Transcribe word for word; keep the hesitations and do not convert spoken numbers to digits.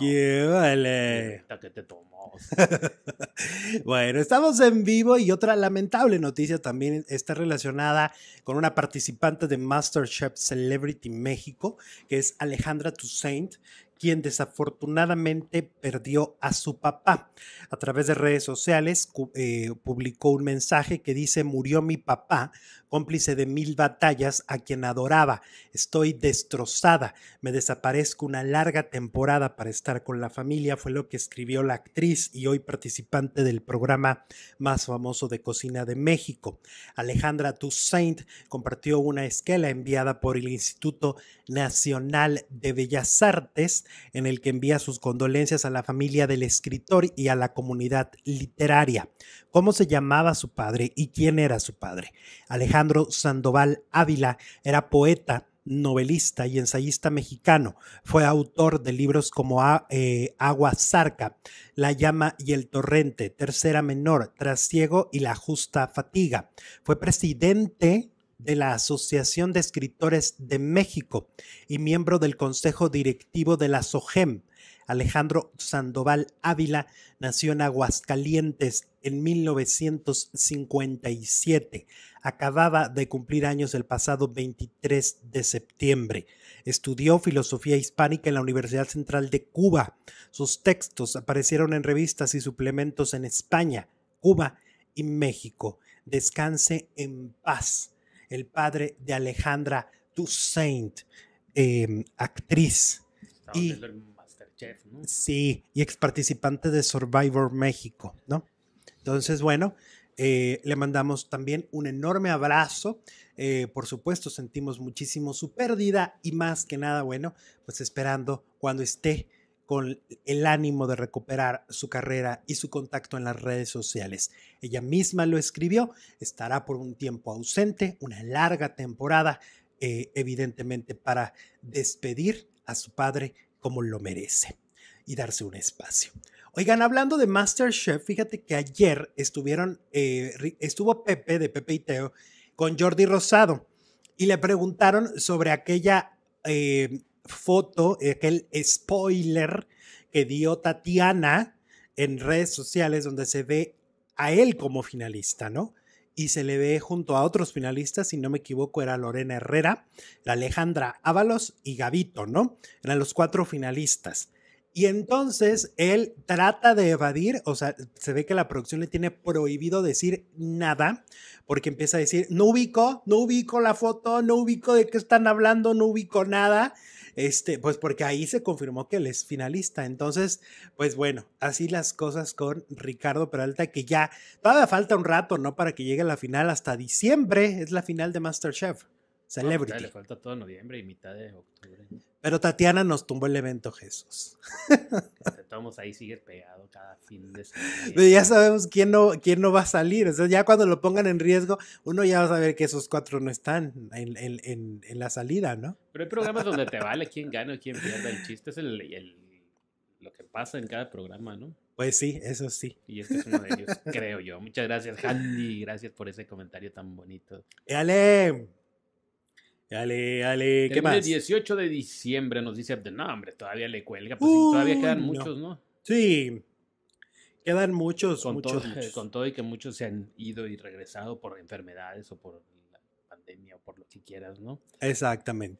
¡Qué vale! ¡Que te tomó! Bueno, estamos en vivo y otra lamentable noticia también está relacionada con una participante de MasterChef Celebrity México, que es Alejandra Toussaint, quien desafortunadamente perdió a su papá. A través de redes sociales eh, publicó un mensaje que dice: murió mi papá, cómplice de mil batallas, a quien adoraba. Estoy destrozada. Me desaparezco una larga temporada para estar con la familia. Fue lo que escribió la actriz y hoy participante del programa más famoso de cocina de México. Alejandra Toussaint compartió una esquela enviada por el Instituto Nacional de Bellas Artes, en el que envía sus condolencias a la familia del escritor y a la comunidad literaria. ¿Cómo se llamaba su padre y quién era su padre? Alejandro Sandoval Ávila era poeta, novelista y ensayista mexicano. Fue autor de libros como A, eh, Agua Zarca, La Llama y el Torrente, Tercera Menor, Trasiego y La Justa Fatiga. Fue presidente de la Asociación de Escritores de México y miembro del Consejo Directivo de la SOGEM. Alejandro Sandoval Ávila nació en Aguascalientes en mil novecientos cincuenta y siete. Acababa de cumplir años el pasado veintitrés de septiembre. Estudió filosofía hispánica en la Universidad Central de Cuba. Sus textos aparecieron en revistas y suplementos en España, Cuba y México. Descanse en paz el padre de Alejandra Toussaint, eh, actriz y, MasterChef, ¿no? Sí, y ex participante de Survivor México, ¿no? Entonces, bueno, eh, le mandamos también un enorme abrazo. Eh, por supuesto, sentimos muchísimo su pérdida y más que nada, bueno, pues esperando cuando esté con el ánimo de recuperar su carrera y su contacto en las redes sociales. Ella misma lo escribió, estará por un tiempo ausente, una larga temporada, eh, evidentemente para despedir a su padre como lo merece y darse un espacio. Oigan, hablando de MasterChef, fíjate que ayer estuvieron, eh, estuvo Pepe de Pepe y Teo con Jordi Rosado y le preguntaron sobre aquella Eh, foto, aquel spoiler que dio Tatiana en redes sociales donde se ve a él como finalista, ¿no? Y se le ve junto a otros finalistas, si no me equivoco, era Lorena Herrera, la Alejandra Ábalos y Gavito, ¿no? Eran los cuatro finalistas. Y entonces él trata de evadir, o sea, se ve que la producción le tiene prohibido decir nada, porque empieza a decir, no ubico, no ubico la foto, no ubico de qué están hablando, no ubico nada, este, pues porque ahí se confirmó que él es finalista. Entonces, pues bueno, así las cosas con Ricardo Peralta, que ya todavía falta un rato, ¿no? Para que llegue a la final, hasta diciembre es la final de MasterChef Celebrity. No, le falta todo noviembre y mitad de octubre. Pero Tatiana nos tumbó el evento, Jesús. Estamos ahí, sigue pegado cada fin de semana. Pero ya sabemos quién no, quién no va a salir. O sea, ya cuando lo pongan en riesgo, uno ya va a saber que esos cuatro no están en, en, en, en la salida, ¿no? Pero hay programas donde te vale quién gana o quién pierda. El chiste es el, el, lo que pasa en cada programa, ¿no? Pues sí, eso sí. Y este es uno de ellos, creo yo. Muchas gracias, Handy. Gracias por ese comentario tan bonito. ¡Dale! Dale, dale, ¿qué más? El dieciocho de diciembre nos dice, no, hombre, todavía le cuelga, pues uh, sí, todavía quedan no. muchos, ¿no? Sí, quedan muchos, con muchos, todo, muchos. Con todo y que muchos se han ido y regresado por enfermedades o por la pandemia o por lo que quieras, ¿no? Exactamente.